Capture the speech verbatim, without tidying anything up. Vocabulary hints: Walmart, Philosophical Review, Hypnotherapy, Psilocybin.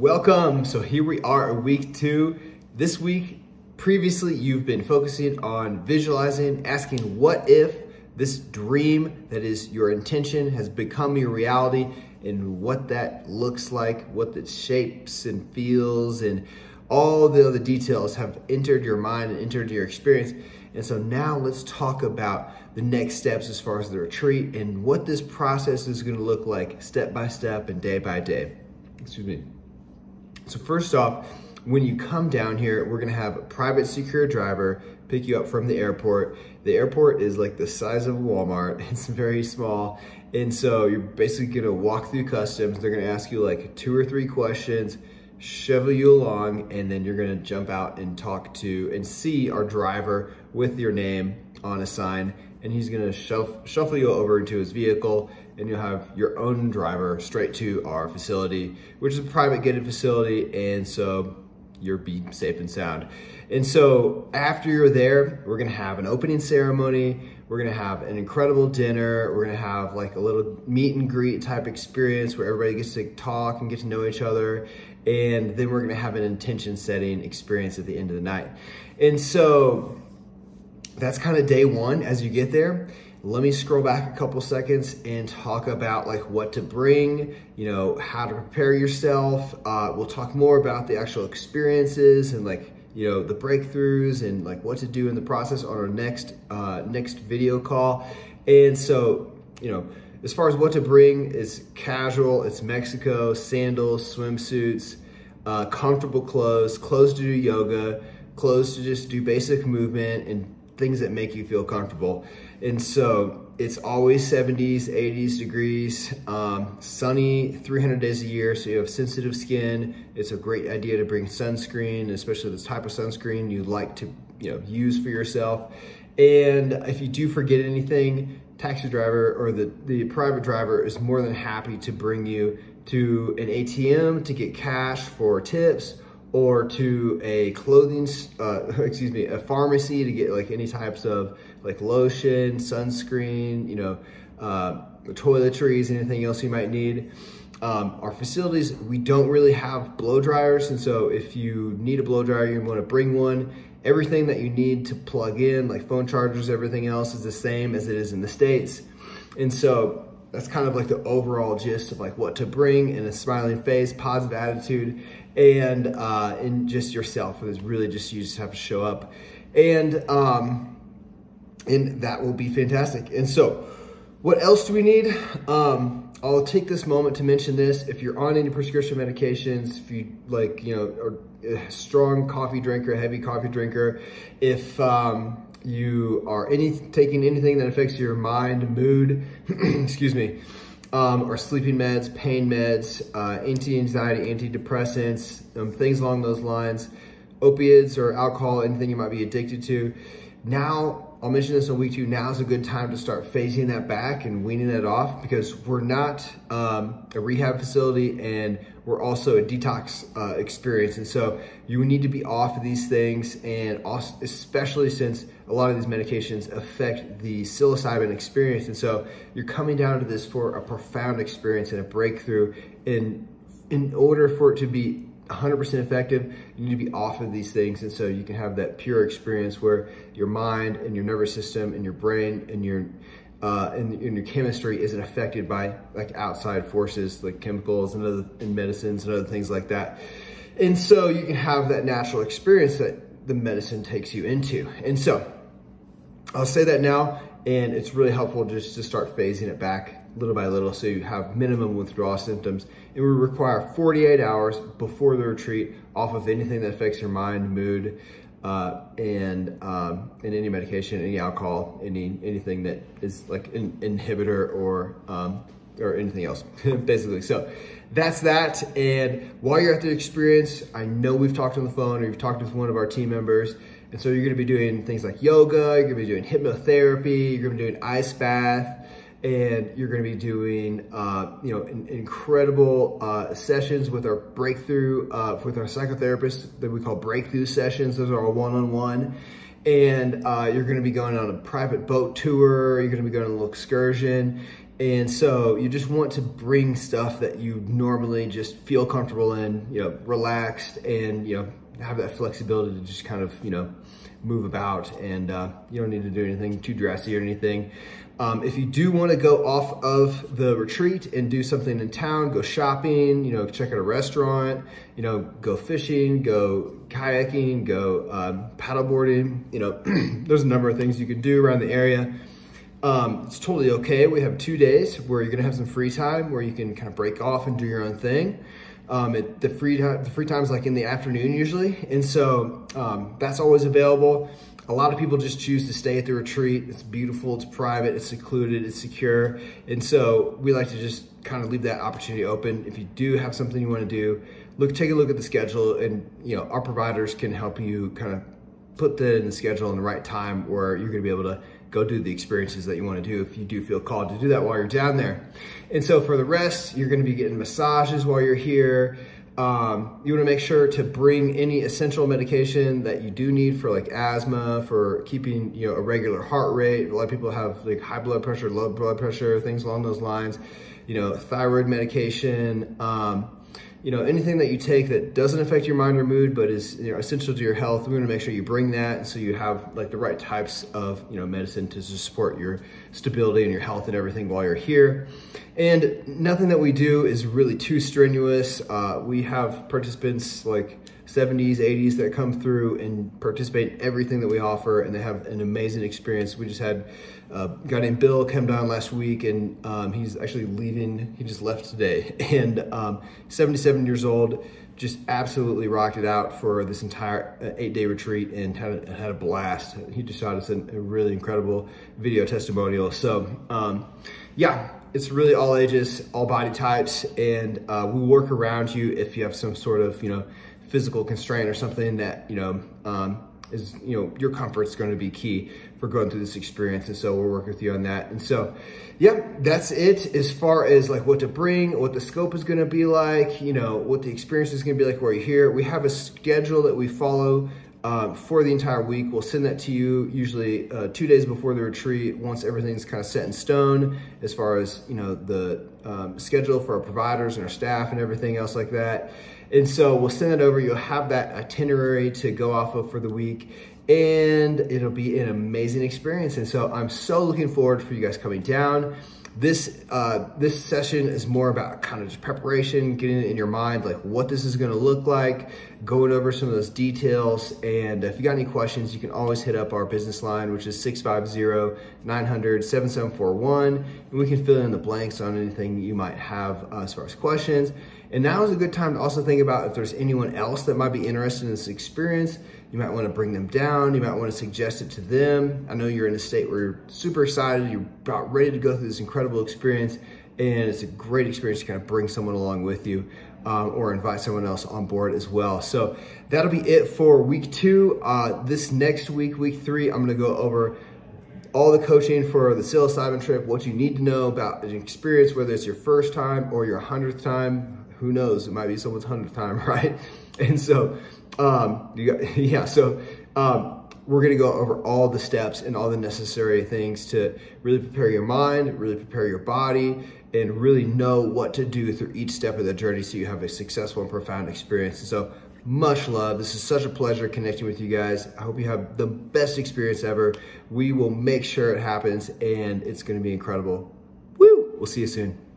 Welcome. So here we are, week two. This week, previously, you've been focusing on visualizing, asking what if this dream that is your intention has become your reality, and what that looks like, what the shapes and feels and all the other details have entered your mind and entered your experience. And so now let's talk about the next steps as far as the retreat and what this process is going to look like step by step and day by day. Excuse me. So first off, when you come down here, we're going to have a private secure driver pick you up from the airport. The airport is like the size of Walmart. It's very small. And so you're basically going to walk through customs. They're going to ask you like two or three questions, shovel you along, and then you're going to jump out and talk to and see our driver with your name on a sign, and he's going to shuff, shuffle you over into his vehicle, and you'll have your own driver straight to our facility, which is a private gated facility, and so you'll be safe and sound. And so after you're there, we're going to have an opening ceremony. We're gonna have an incredible dinner. We're gonna have like a little meet and greet type experience where everybody gets to talk and get to know each other. And then we're gonna have an intention setting experience at the end of the night. And so that's kind of day one as you get there. Let me scroll back a couple seconds and talk about like what to bring, you know, how to prepare yourself. Uh, we'll talk more about the actual experiences and like, you know, the breakthroughs and like what to do in the process on our next uh, next video call. And so, you know, as far as what to bring, it's casual, it's Mexico, sandals, swimsuits, uh, comfortable clothes, clothes to do yoga, clothes to just do basic movement and things that make you feel comfortable. And so it's always seventies, eighties degrees, um, sunny three hundred days a year, so you have sensitive skin. It's a great idea to bring sunscreen, especially this type of sunscreen you like to you know, use for yourself. And if you do forget anything, taxi driver or the, the private driver is more than happy to bring you to an A T M to get cash for tips, or to a clothing, uh, excuse me, a pharmacy to get like any types of like lotion, sunscreen, you know, uh, toiletries, anything else you might need. Um, our facilities, we don't really have blow dryers. And so if you need a blow dryer, you want to bring one. Everything that you need to plug in, like phone chargers, everything else is the same as it is in the States. And so that's kind of like the overall gist of like what to bring, and a smiling face, positive attitude, and uh, and just yourself. It's really just, you just have to show up, and um, and that will be fantastic. And so, what else do we need? Um, I'll take this moment to mention this. If you're on any prescription medications, if you like, you know, are a strong coffee drinker, heavy coffee drinker, if um, you are any taking anything that affects your mind, mood, excuse me, um, or sleeping meds, pain meds, uh, anti-anxiety, antidepressants, um, things along those lines, opiates or alcohol, anything you might be addicted to. Now, I'll mention this in week two, now's a good time to start phasing that back and weaning that off, because we're not um, a rehab facility, and we're also a detox uh, experience. And so you need to be off of these things, and also, especially since a lot of these medications affect the psilocybin experience. And so you're coming down to this for a profound experience and a breakthrough. And in order for it to be one hundred percent effective, you need to be off of these things, and so you can have that pure experience where your mind and your nervous system and your brain and your uh, and, and your chemistry isn't affected by like outside forces like chemicals and other and medicines and other things like that. And so you can have that natural experience that the medicine takes you into. And so I'll say that now, and it's really helpful just to start phasing it back little by little, so you have minimum withdrawal symptoms. It would require forty-eight hours before the retreat off of anything that affects your mind, mood, uh, and um, and any medication, any alcohol, any anything that is like an inhibitor or um, or anything else, basically. So that's that. And while you're at the experience, I know we've talked on the phone, or you've talked with one of our team members. And so you're going to be doing things like yoga, you're going to be doing hypnotherapy, you're going to be doing ice bath, and you're going to be doing, uh, you know, in, incredible uh, sessions with our breakthrough, uh, with our psychotherapist that we call breakthrough sessions. Those are our one-on-one. And uh, you're going to be going on a private boat tour. You're going to be going on a little excursion. And so you just want to bring stuff that you normally just feel comfortable in, you know, relaxed, and, you know, have that flexibility to just kind of, you know, move about, and uh, you don't need to do anything too dressy or anything. Um, if you do want to go off of the retreat and do something in town, go shopping, you know, check out a restaurant, you know, go fishing, go kayaking, go um, paddleboarding, you know, there's a number of things you can do around the area. Um, it's totally okay. We have two days where you're going to have some free time where you can kind of break off and do your own thing. Um, it, the free time, the free time's like in the afternoon usually. And so, um, that's always available. A lot of people just choose to stay at the retreat. It's beautiful. It's private. It's secluded. It's secure. And so we like to just kind of leave that opportunity open. If you do have something you want to do, look, take a look at the schedule, and, you know, our providers can help you kind of put that in the schedule in the right time where you're going to be able to go do the experiences that you want to do if you do feel called to do that while you're down there. And so for the rest, you're going to be getting massages while you're here. Um, you want to make sure to bring any essential medication that you do need for like asthma, for keeping, you know, a regular heart rate. A lot of people have like high blood pressure, low blood pressure, things along those lines, you know, thyroid medication, um, you know, anything that you take that doesn't affect your mind or mood, but is, you know, essential to your health. We want to make sure you bring that, so you have like the right types of, you know, medicine to support your stability and your health and everything while you're here. And nothing that we do is really too strenuous. Uh, we have participants like seventies, eighties that come through and participate in everything that we offer, and they have an amazing experience. We just had a guy named Bill come down last week, and um, he's actually leaving. He just left today, and um, seventy-seven years old, just absolutely rocked it out for this entire eight-day retreat and had a, had a blast. He just shot us a really incredible video testimonial. So um, yeah, it's really all ages, all body types, and uh, we work around you if you have some sort of, you know, physical constraint or something that, you know, um, is, you know, your comfort's going to be key for going through this experience. And so we'll work with you on that. And so, yeah, that's it as far as like what to bring, what the scope is going to be like, you know, what the experience is going to be like while you're here. We have a schedule that we follow um, for the entire week. We'll send that to you usually uh, two days before the retreat, once everything's kind of set in stone as far as, you know, the um, schedule for our providers and our staff and everything else like that. And so we'll send it over. You'll have that itinerary to go off of for the week, and it'll be an amazing experience. And so I'm so looking forward for you guys coming down. This, uh, this session is more about kind of just preparation, getting it in your mind, like what this is going to look like, going over some of those details. And if you got any questions, you can always hit up our business line, which is six five zero, nine hundred, seven seven four one. And we can fill in the blanks on anything you might have uh, as far as questions. And now is a good time to also think about if there's anyone else that might be interested in this experience. You might want to bring them down. You might want to suggest it to them. I know you're in a state where you're super excited. You're about ready to go through this incredible experience, and it's a great experience to kind of bring someone along with you, um, or invite someone else on board as well. So that'll be it for week two. Uh, this next week, week three, I'm going to go over all the coaching for the psilocybin trip, what you need to know about an experience, whether it's your first time or your hundredth time. Who knows? It might be someone's hundredth time, right? And so, um, you got, yeah, so um, we're going to go over all the steps and all the necessary things to really prepare your mind, really prepare your body, and really know what to do through each step of the journey so you have a successful and profound experience. And so, much love. This is such a pleasure connecting with you guys. I hope you have the best experience ever. We will make sure it happens, and it's going to be incredible. Woo! We'll see you soon.